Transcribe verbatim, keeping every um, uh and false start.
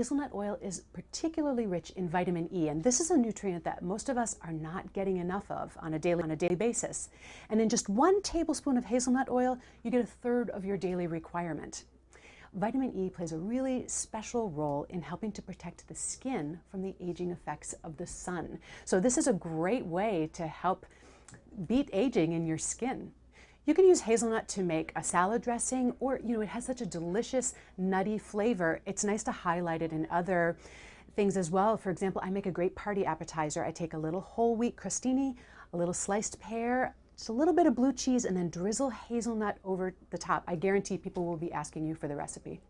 hazelnut oil is particularly rich in vitamin E, and this is a nutrient that most of us are not getting enough of on a daily, on a daily basis. And in just one tablespoon of hazelnut oil, you get a third of your daily requirement. Vitamin E plays a really special role in helping to protect the skin from the aging effects of the sun. So this is a great way to help beat aging in your skin. You can use hazelnut to make a salad dressing, or, you know, it has such a delicious nutty flavor. It's nice to highlight it in other things as well. For example, I make a great party appetizer. I take a little whole wheat crostini, a little sliced pear, just a little bit of blue cheese, and then drizzle hazelnut over the top. I guarantee people will be asking you for the recipe.